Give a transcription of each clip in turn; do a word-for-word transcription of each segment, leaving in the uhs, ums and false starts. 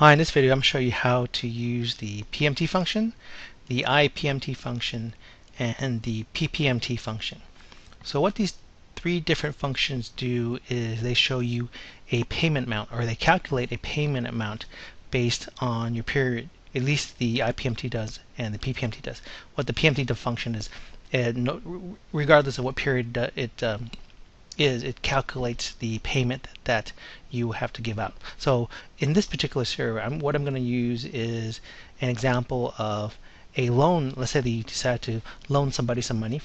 Hi, in this video I'm going to show you how to use the P M T function, the I P M T function, and the P P M T function. So what these three different functions do is they show you a payment amount, or they calculate a payment amount based on your period. At least the I P M T does and the P P M T does. What the P M T function is, uh, no, regardless of what period it um, is, it calculates the payment that you have to give out. So in this particular scenario, I'm, what I'm going to use is an example of a loan. Let's say that you decide to loan somebody some money,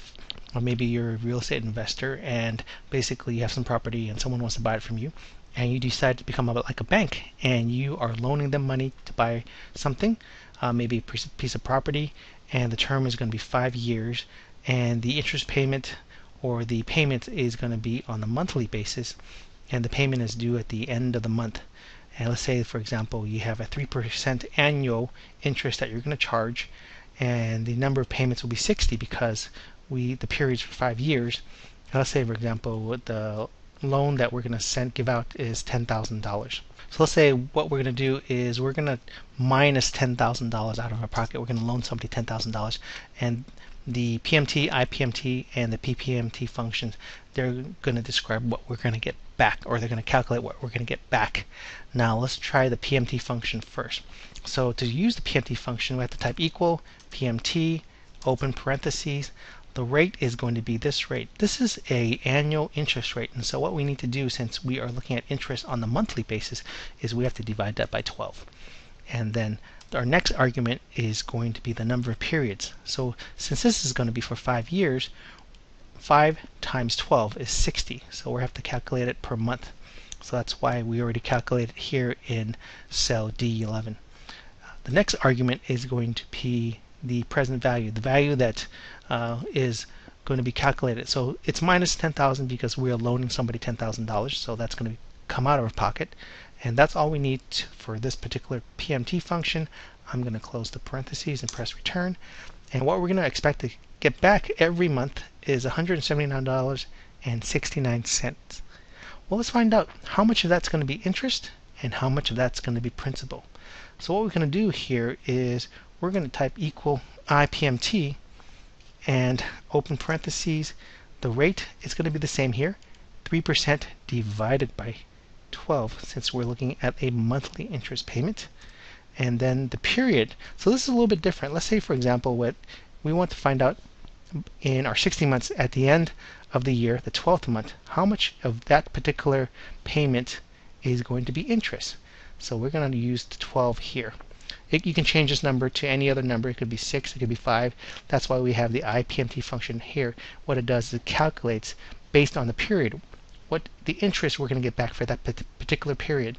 or maybe you're a real estate investor and basically you have some property and someone wants to buy it from you, and you decide to become a, like a bank, and you are loaning them money to buy something, uh, maybe a piece of property, and the term is going to be five years, and the interest payment or the payment is going to be on a monthly basis, and the payment is due at the end of the month. And let's say, for example, you have a three percent annual interest that you're going to charge, and the number of payments will be sixty because we the period's for five years. And let's say, for example, the loan that we're going to send give out is ten thousand dollars. So let's say what we're going to do is we're going to minus ten thousand dollars out of our pocket. We're going to loan somebody ten thousand dollars, and the P M T, I P M T, and the P P M T functions, they're going to describe what we're going to get back, or they're going to calculate what we're going to get back. Now let's try the P M T function first. So to use the P M T function, we have to type equal P M T, open parentheses. The rate is going to be this rate. This is a annual interest rate, and so what we need to do, since we are looking at interest on the monthly basis, is we have to divide that by twelve. And then our next argument is going to be the number of periods. So since this is going to be for five years, five times twelve is sixty. So we have to calculate it per month. So that's why we already calculated here in cell D eleven. Uh, the next argument is going to be the present value, the value that uh, is going to be calculated. So it's minus ten thousand because we are loaning somebody ten thousand dollars. So that's going to come out of our pocket. And that's all we need for this particular P M T function. I'm going to close the parentheses and press return. And what we're going to expect to get back every month is one hundred seventy-nine dollars and sixty-nine cents. Well, let's find out how much of that's going to be interest and how much of that's going to be principal. So what we're going to do here is we're going to type equal I P M T and open parentheses. The rate is going to be the same here, three percent divided by twelve, since we're looking at a monthly interest payment, and then the period. So this is a little bit different. Let's say, for example, what we want to find out in our sixty months at the end of the year, the twelfth month, how much of that particular payment is going to be interest. So we're going to use the twelve here. It, you can change this number to any other number. It could be six, it could be five. That's why we have the I P M T function here. What it does is it calculates based on the period what the interest we're going to get back for that particular period.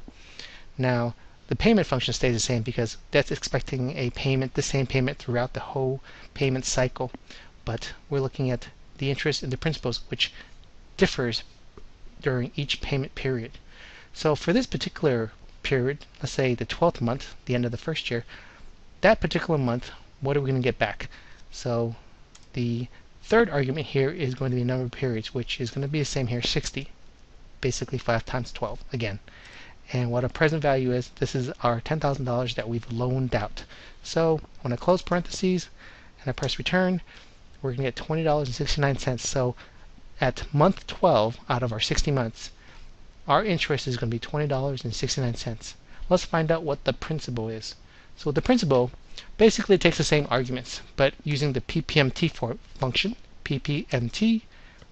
Now the payment function stays the same because that's expecting a payment, the same payment throughout the whole payment cycle, but we're looking at the interest and the principals, which differs during each payment period. So for this particular period, let's say the twelfth month, the end of the first year, that particular month, what are we going to get back? So the third argument here is going to be number of periods, which is going to be the same here, sixty. Basically five times twelve again. And what our present value is, this is our ten thousand dollars that we've loaned out. So when I close parentheses and I press return, we're going to get twenty dollars and sixty-nine cents. So at month twelve out of our sixty months, our interest is going to be twenty dollars and sixty-nine cents. Let's find out what the principal is. So the principal basically takes the same arguments, but using the P P M T for function, P P M T,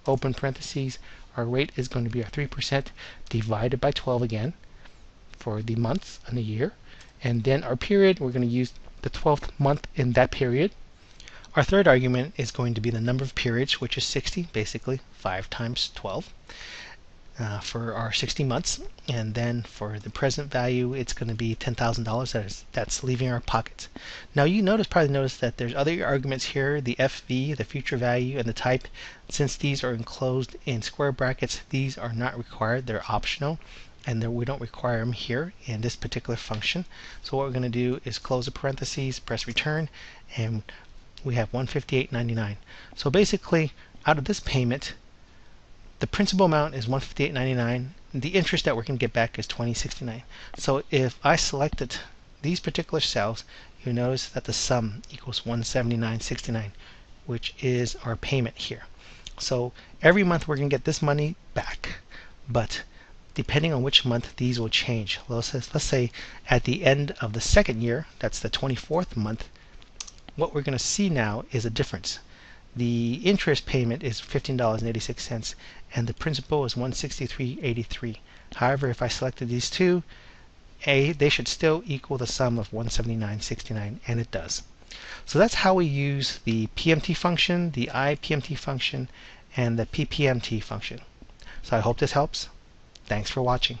open parentheses, our rate is going to be our three percent divided by twelve again for the months and the year. And then our period, we're going to use the twelfth month in that period. Our third argument is going to be the number of periods, which is sixty, basically five times twelve uh, for our sixty months. And then for the present value, it's going to be ten thousand dollars. That is, that's leaving our pockets. Now you notice, probably notice that there's other arguments here, the F V, the future value, and the type. Since these are enclosed in square brackets, these are not required. They're optional, and we don't require them here in this particular function. So what we're going to do is close the parentheses, press return, and we have one hundred fifty-eight dollars and ninety-nine cents. So basically, out of this payment, the principal amount is one hundred fifty-eight dollars and ninety-nine cents. The interest that we're going to get back is twenty dollars and sixty-nine cents. So if I selected these particular cells, you notice that the sum equals one seventy-nine sixty-nine, which is our payment here. So every month we're going to get this money back, but depending on which month these will change. Let's say at the end of the second year, that's the twenty-fourth month, what we're going to see now is a difference. The interest payment is fifteen dollars and eighty-six cents and the principal is one sixty-three eighty-three. However, if I selected these two, A, they should still equal the sum of one seventy-nine sixty-nine, and it does. So that's how we use the P M T function, the I P M T function, and the P P M T function. So I hope this helps. Thanks for watching.